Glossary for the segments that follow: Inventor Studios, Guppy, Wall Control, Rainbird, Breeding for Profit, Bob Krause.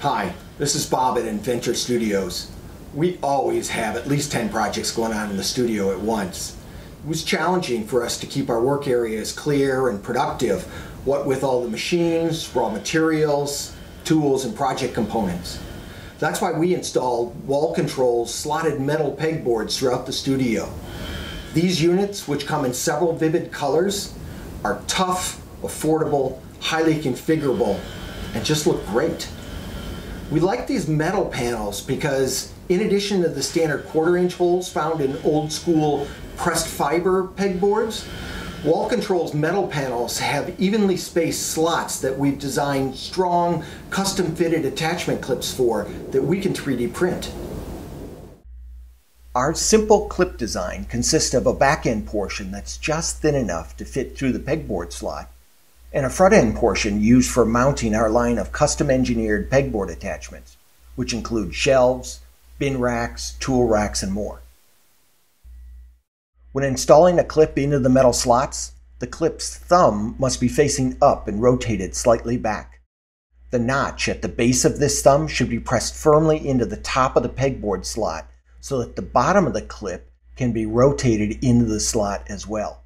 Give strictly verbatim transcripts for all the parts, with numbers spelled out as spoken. Hi, this is Bob at Inventor Studios. We always have at least ten projects going on in the studio at once. It was challenging for us to keep our work areas clear and productive, what with all the machines, raw materials, tools, and project components. That's why we installed Wall Control slotted metal pegboards throughout the studio. These units, which come in several vivid colors, are tough, affordable, highly configurable, and just look great. We like these metal panels because in addition to the standard quarter-inch holes found in old-school pressed fiber pegboards, Wall Control's metal panels have evenly spaced slots that we've designed strong, custom-fitted attachment clips for that we can three D print. Our simple clip design consists of a back-end portion that's just thin enough to fit through the pegboard slot, and a front-end portion used for mounting our line of custom-engineered pegboard attachments, which include shelves, bin racks, tool racks, and more. When installing a clip into the metal slots, the clip's thumb must be facing up and rotated slightly back. The notch at the base of this thumb should be pressed firmly into the top of the pegboard slot so that the bottom of the clip can be rotated into the slot as well.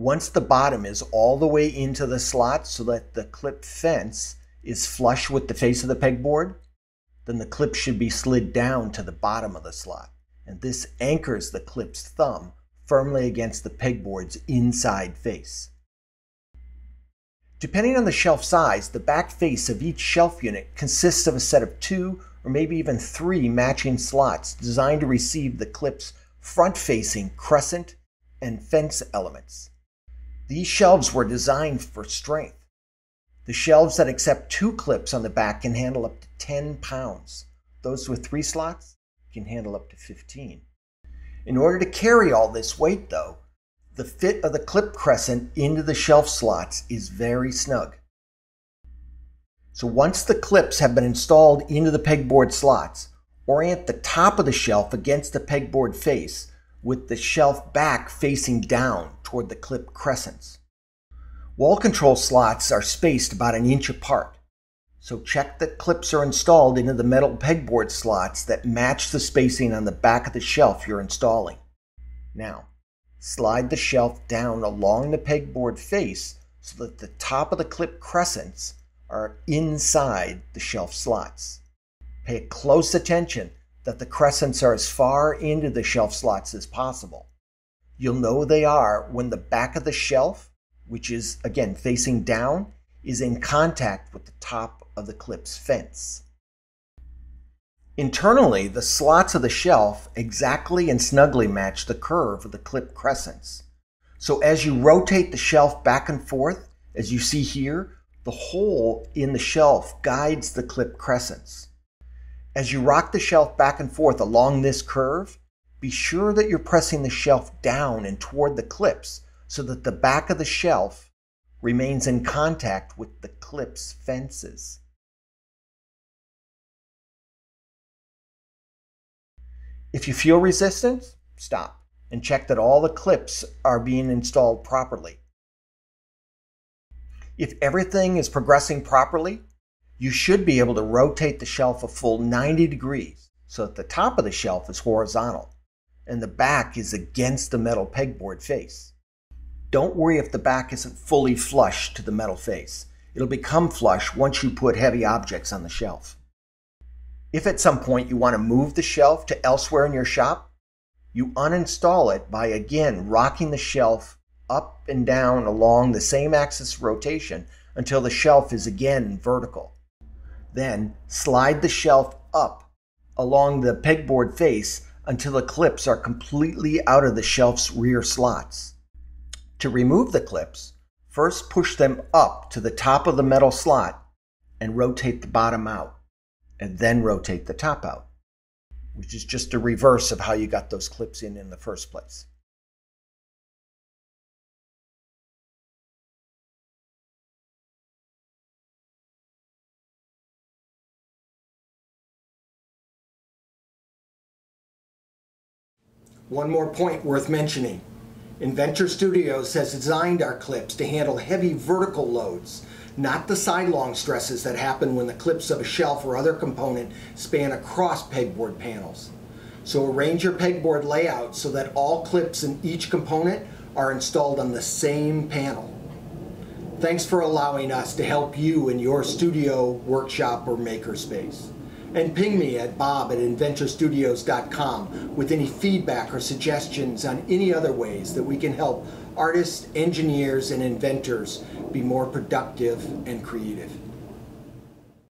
Once the bottom is all the way into the slot so that the clip fence is flush with the face of the pegboard, then the clip should be slid down to the bottom of the slot, and this anchors the clip's thumb firmly against the pegboard's inside face. Depending on the shelf size, the back face of each shelf unit consists of a set of two or maybe even three matching slots designed to receive the clip's front-facing crescent and fence elements. These shelves were designed for strength. The shelves that accept two clips on the back can handle up to ten pounds. Those with three slots can handle up to fifteen. In order to carry all this weight, though, the fit of the clip crescent into the shelf slots is very snug. So once the clips have been installed into the pegboard slots, orient the top of the shelf against the pegboard face with the shelf back facing down toward the clip crescents. Wall Control slots are spaced about an inch apart, so check that clips are installed into the metal pegboard slots that match the spacing on the back of the shelf you're installing. Now, slide the shelf down along the pegboard face so that the top of the clip crescents are inside the shelf slots. Pay close attention that the crescents are as far into the shelf slots as possible. You'll know they are when the back of the shelf, which is again facing down, is in contact with the top of the clip's fence. Internally, the slots of the shelf exactly and snugly match the curve of the clip crescents. So as you rotate the shelf back and forth, as you see here, the hole in the shelf guides the clip crescents. As you rock the shelf back and forth along this curve, be sure that you're pressing the shelf down and toward the clips so that the back of the shelf remains in contact with the clips' fences. If you feel resistance, stop and check that all the clips are being installed properly. If everything is progressing properly, you should be able to rotate the shelf a full ninety degrees so that the top of the shelf is horizontal and the back is against the metal pegboard face. Don't worry if the back isn't fully flush to the metal face. It'll become flush once you put heavy objects on the shelf. If at some point you want to move the shelf to elsewhere in your shop, you uninstall it by again rocking the shelf up and down along the same axis rotation until the shelf is again vertical. Then slide the shelf up along the pegboard face until the clips are completely out of the shelf's rear slots. To remove the clips, first push them up to the top of the metal slot and rotate the bottom out, and then rotate the top out, which is just a reverse of how you got those clips in in the first place. One more point worth mentioning. Inventor Studios has designed our clips to handle heavy vertical loads, not the sidelong stresses that happen when the clips of a shelf or other component span across pegboard panels. So arrange your pegboard layout so that all clips in each component are installed on the same panel. Thanks for allowing us to help you in your studio, workshop, or makerspace. And ping me at bob at inventor studios dot com with any feedback or suggestions on any other ways that we can help artists, engineers, and inventors be more productive and creative.